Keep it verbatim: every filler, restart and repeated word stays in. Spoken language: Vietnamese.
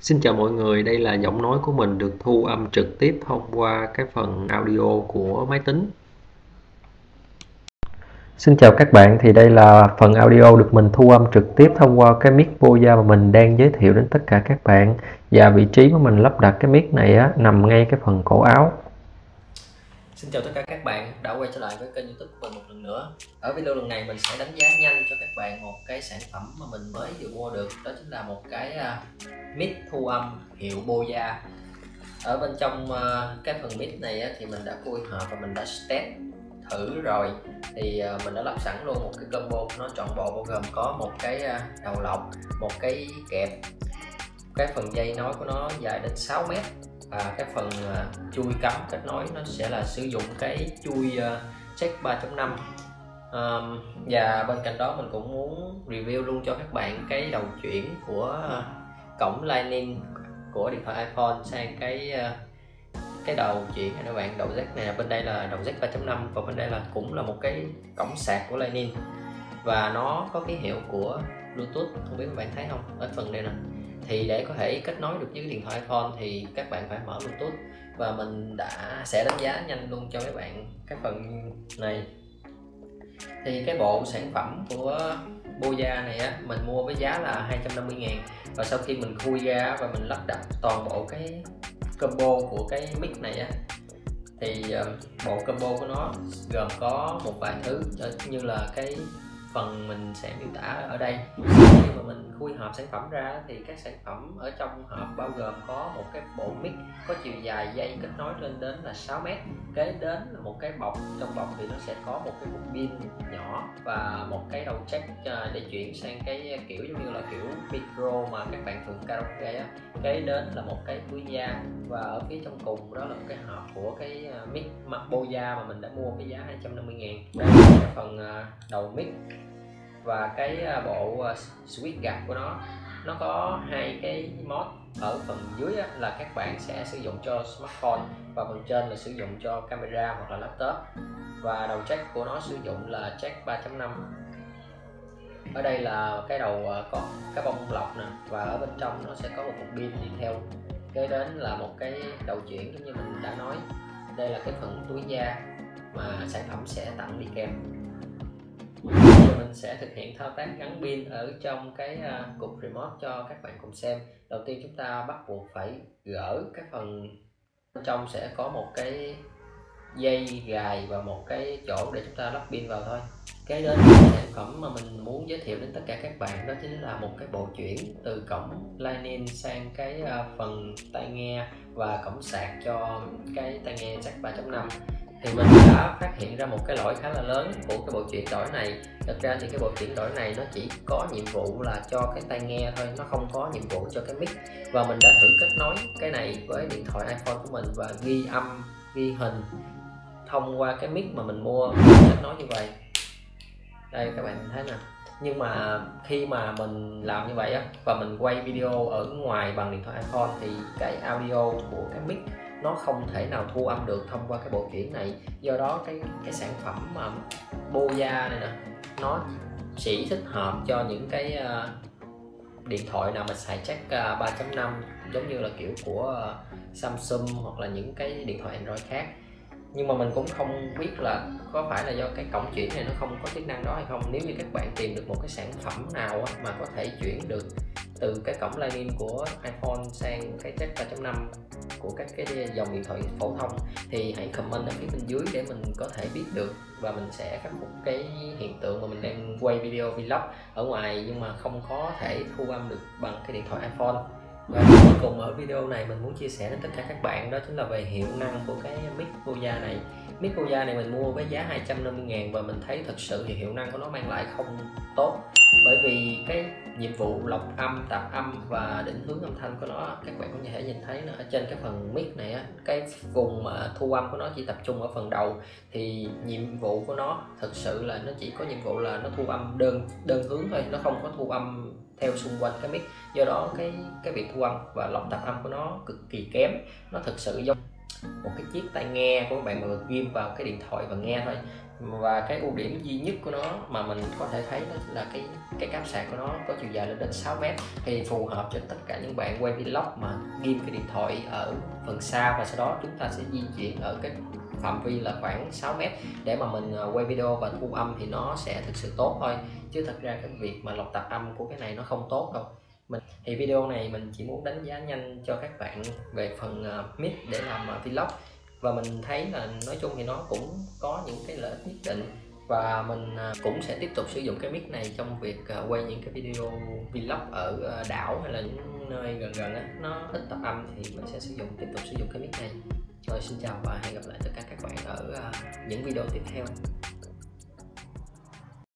Xin chào mọi người, đây là giọng nói của mình được thu âm trực tiếp thông qua cái phần audio của máy tính. Xin chào các bạn, thì đây là phần audio được mình thu âm trực tiếp thông qua cái mic Boya mà mình đang giới thiệu đến tất cả các bạn. Và vị trí của mình lắp đặt cái mic này á, nằm ngay cái phần cổ áo. Xin chào tất cả các bạn đã quay trở lại với kênh YouTube của mình một lần nữa. Ở video lần này mình sẽ đánh giá nhanh cho các bạn một cái sản phẩm mà mình mới vừa mua được, đó chính là một cái mic thu âm hiệu Boya. Ở bên trong cái phần mic này thì mình đã khui hộp và mình đã test thử rồi, thì mình đã lập sẵn luôn một cái combo nó trọn bộ, bao gồm có một cái đầu lọc, một cái kẹp, cái phần dây nối của nó dài đến sáu mét. À, cái phần uh, chui cắm kết nối nó sẽ là sử dụng cái chui jack ba chấm năm. Um, và bên cạnh đó mình cũng muốn review luôn cho các bạn cái đầu chuyển của uh, cổng Lightning của điện thoại iPhone sang cái uh, cái đầu chuyển các bạn. Đầu jack này bên đây là đầu jack ba chấm năm và bên đây là cũng là một cái cổng sạc của Lightning, và nó có ký hiệu của Bluetooth, không biết các bạn thấy không, ở phần đây nè. Thì để có thể kết nối được với cái điện thoại iPhone thì các bạn phải mở Bluetooth, và mình đã sẽ đánh giá nhanh luôn cho các bạn cái phần này. Thì cái bộ sản phẩm của Boya này á, mình mua với giá là hai trăm năm mươi ngàn, và sau khi mình khui ra và mình lắp đặt toàn bộ cái combo của cái mic này á, thì bộ combo của nó gồm có một vài thứ như là cái phần mình sẽ miêu tả ở đây. Khi mà mình khui hộp sản phẩm ra thì các sản phẩm ở trong hộp bao gồm có một cái bộ mic có chiều dài dây kết nối lên đến là sáu mét, kế đến là một cái bọc, trong bọc thì nó sẽ có một cái cục pin nhỏ và một cái đầu jack để chuyển sang cái kiểu giống như là kiểu micro mà các bạn thường karaoke á, kế đến là một cái túi da, và ở phía trong cùng đó là một cái hộp của cái mic Boya mà mình đã mua với giá hai trăm năm mươi ngàn. Đây là cái phần đầu mic, và cái bộ switch gạt của nó nó có hai cái mod. Ở phần dưới là các bạn sẽ sử dụng cho smartphone, và phần trên là sử dụng cho camera hoặc là laptop. Và đầu jack của nó sử dụng là jack ba chấm năm. Ở đây là cái đầu có cái bông lọc nè, và ở bên trong nó sẽ có một cục pin đi theo, kế đến là một cái đầu chuyển giống như mình đã nói. Đây là cái phần túi da mà sản phẩm sẽ tặng đi kèm. Mình sẽ thực hiện thao tác gắn pin ở trong cái cục remote cho các bạn cùng xem. Đầu tiên chúng ta bắt buộc phải gỡ cái phần, bên trong sẽ có một cái dây gài và một cái chỗ để chúng ta lắp pin vào thôi. Cái đến cái sản phẩm mà mình muốn giới thiệu đến tất cả các bạn đó chính là một cái bộ chuyển từ cổng Lightning sang cái phần tai nghe và cổng sạc cho cái tai nghe jack ba chấm năm. Thì mình đã phát hiện ra một cái lỗi khá là lớn của cái bộ chuyển đổi này. Thật ra thì cái bộ chuyển đổi này nó chỉ có nhiệm vụ là cho cái tai nghe thôi, nó không có nhiệm vụ cho cái mic. Và mình đã thử kết nối cái này với điện thoại iPhone của mình và ghi âm, ghi hình thông qua cái mic mà mình mua, kết nối như vậy. Đây các bạn thấy nè. Nhưng mà khi mà mình làm như vậy á, và mình quay video ở ngoài bằng điện thoại iPhone, thì cái audio của cái mic nó không thể nào thu âm được thông qua cái bộ chuyển này. Do đó cái cái sản phẩm mà Boya này nè, nó chỉ thích hợp cho những cái uh, điện thoại nào mà xài jack uh, ba chấm năm giống như là kiểu của uh, Samsung hoặc là những cái điện thoại Android khác. Nhưng mà mình cũng không biết là có phải là do cái cổng chuyển này nó không có chức năng đó hay không. Nếu như các bạn tìm được một cái sản phẩm nào mà có thể chuyển được từ cái cổng Lightning của iPhone sang cái jack ba chấm năm của các cái dòng điện thoại phổ thông thì hãy comment ở phía bên dưới để mình có thể biết được, và mình sẽ khắc phục cái hiện tượng mà mình đang quay video vlog ở ngoài nhưng mà không có thể thu âm được bằng cái điện thoại iPhone. Và cuối cùng ở video này mình muốn chia sẻ đến tất cả các bạn đó chính là về hiệu năng của cái mic Boya này. Mic Boya này mình mua với giá hai trăm năm mươi ngàn và mình thấy thật sự thì hiệu năng của nó mang lại không tốt, bởi vì cái nhiệm vụ lọc âm, tạp âm và định hướng âm thanh của nó các bạn cũng có thể nhìn thấy nó ở trên cái phần mic này á, cái vùng mà thu âm của nó chỉ tập trung ở phần đầu. Thì nhiệm vụ của nó thật sự là nó chỉ có nhiệm vụ là nó thu âm đơn đơn hướng thôi, nó không có thu âm theo xung quanh cái mic. Do đó cái cái việc thu âm và lọc tạp âm của nó cực kỳ kém. Nó thực sự giống một cái chiếc tai nghe của các bạn mà mình ghim vào cái điện thoại và nghe thôi. Và cái ưu điểm duy nhất của nó mà mình có thể thấy đó là cái cái cáp sạc của nó có chiều dài lên đến sáu mét, thì phù hợp cho tất cả những bạn quay vlog mà ghim cái điện thoại ở phần xa và sau đó chúng ta sẽ di chuyển ở cái phạm vi là khoảng sáu mét để mà mình quay video và thu âm thì nó sẽ thực sự tốt thôi, chứ thật ra cái việc mà lọc tạp âm của cái này nó không tốt đâu. Mình thì video này mình chỉ muốn đánh giá nhanh cho các bạn về phần uh, mic để làm uh, vlog, và mình thấy là nói chung thì nó cũng có những cái lợi ích nhất định, và mình uh, cũng sẽ tiếp tục sử dụng cái mic này trong việc uh, quay những cái video vlog ở uh, đảo hay là những nơi gần gần đó, nó ít tạp âm thì mình sẽ sử dụng tiếp tục sử dụng cái mic này. Rồi, xin chào và hẹn gặp lại tất cả các bạn ở uh, những video tiếp theo.